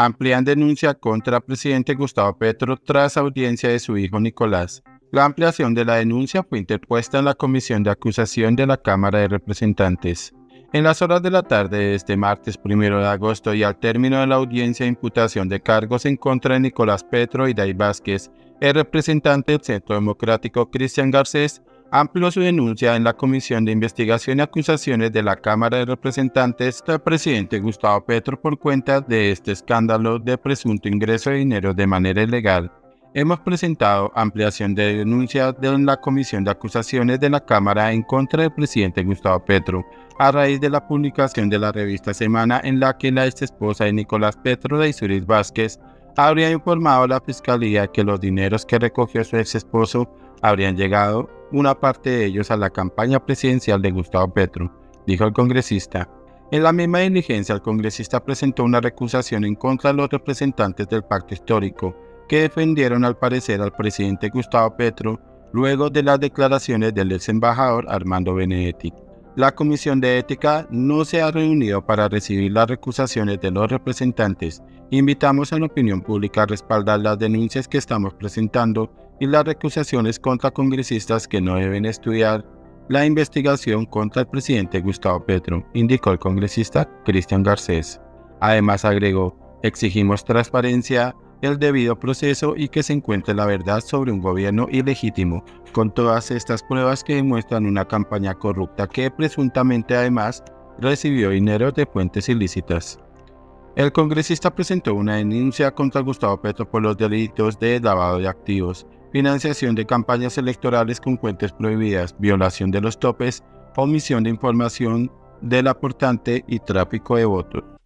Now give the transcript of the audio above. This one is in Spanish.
Amplían denuncia contra el presidente Gustavo Petro tras audiencia de su hijo Nicolás. La ampliación de la denuncia fue interpuesta en la Comisión de Acusación de la Cámara de Representantes. En las horas de la tarde de este martes 1 de agosto y al término de la audiencia de imputación de cargos en contra de Nicolás Petro y Daysuris Vásquez, el representante del Centro Democrático Christian Garcés amplió su denuncia en la Comisión de Investigación y Acusaciones de la Cámara de Representantes al presidente Gustavo Petro por cuenta de este escándalo de presunto ingreso de dinero de manera ilegal. Hemos presentado ampliación de denuncia en la Comisión de Acusaciones de la Cámara en contra del presidente Gustavo Petro, a raíz de la publicación de la revista Semana en la que la exesposa de Nicolás Petro, Daysuris Vásquez, habría informado a la Fiscalía que los dineros que recogió su exesposo habrían llegado una parte de ellos a la campaña presidencial de Gustavo Petro, dijo el congresista. En la misma diligencia, el congresista presentó una recusación en contra de los representantes del Pacto Histórico, que defendieron al parecer al presidente Gustavo Petro luego de las declaraciones del ex embajador Armando Benedetti. La Comisión de Ética no se ha reunido para recibir las recusaciones de los representantes. Invitamos a la opinión pública a respaldar las denuncias que estamos presentando y las recusaciones contra congresistas que no deben estudiar la investigación contra el presidente Gustavo Petro, indicó el congresista Christian Garcés. Además agregó, exigimos transparencia, el debido proceso y que se encuentre la verdad sobre un gobierno ilegítimo, con todas estas pruebas que demuestran una campaña corrupta que presuntamente además recibió dinero de fuentes ilícitas. El congresista presentó una denuncia contra Gustavo Petro por los delitos de lavado de activos, financiación de campañas electorales con fuentes prohibidas, violación de los topes, omisión de información del aportante y tráfico de votos.